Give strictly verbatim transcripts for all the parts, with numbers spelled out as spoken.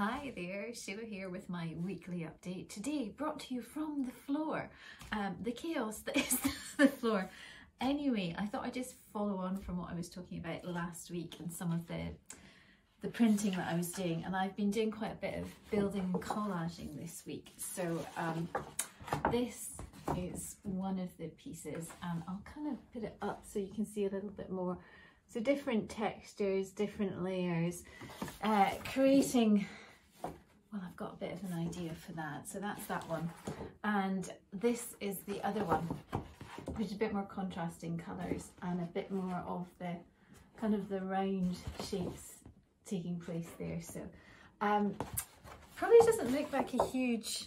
Hi there, Sheila here with my weekly update today, brought to you from the floor, um, the chaos that is the floor. Anyway, I thought I'd just follow on from what I was talking about last week and some of the the printing that I was doing, and I've been doing quite a bit of building and collaging this week. So um, this is one of the pieces, and I'll kind of put it up so you can see a little bit more. So different textures, different layers, uh, creating, well, I've got a bit of an idea for that. So that's that one. And this is the other one, which is a bit more contrasting colours and a bit more of the kind of the round shapes taking place there. So um, probably doesn't look like a huge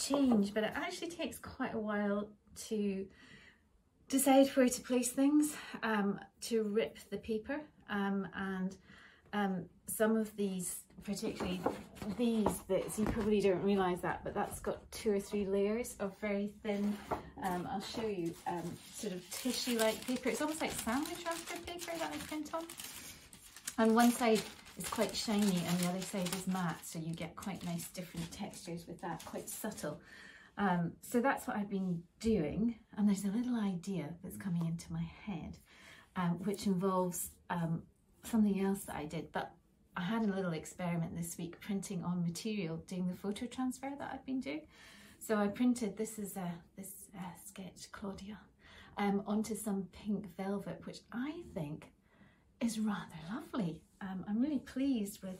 change, but it actually takes quite a while to decide where to place things, um, to rip the paper, um, and um, some of these, particularly these bits, you probably don't realise that, but that's got two or three layers of very thin, um, I'll show you, um, sort of tissue-like paper. It's almost like sandwich wrapper paper that I print on. And one side is quite shiny and the other side is matte, so you get quite nice different textures with that, quite subtle. Um, so that's what I've been doing, and there's a little idea that's coming into my head, um, which involves um, something else that I did, but I had a little experiment this week printing on material, doing the photo transfer that I've been doing. So I printed, this is a, this uh, sketch, Claudia, um, onto some pink velvet, which I think is rather lovely. Um, I'm really pleased with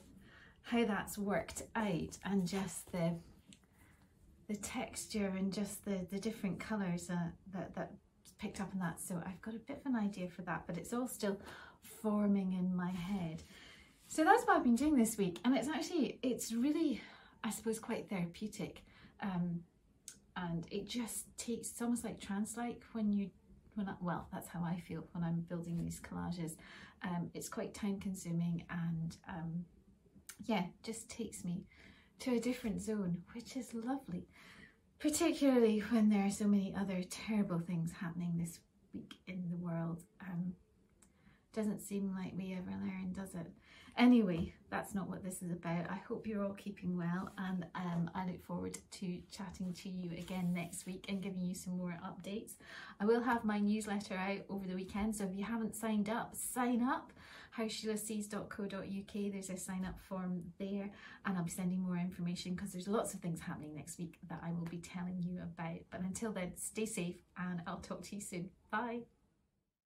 how that's worked out, and just the the texture and just the, the different colours uh, that, that picked up in that. So I've got a bit of an idea for that, but it's all still forming in my head. So that's what I've been doing this week. And it's actually, it's really, I suppose, quite therapeutic. Um, and it just takes, it's almost like trance-like when you, when I, well, that's how I feel when I'm building these collages. Um, it's quite time consuming, and um, yeah, just takes me to a different zone, which is lovely, particularly when there are so many other terrible things happening this week in the world. Um, doesn't seem like we ever learn, does it? Anyway, that's not what this is about. I hope you're all keeping well, and um, I look forward to chatting to you again next week and giving you some more updates. I will have my newsletter out over the weekend, so if you haven't signed up, sign up. how sheila sees dot co dot U K, there's a sign up form there, and I'll be sending more information because there's lots of things happening next week that I will be telling you about. But until then, stay safe, and I'll talk to you soon. Bye.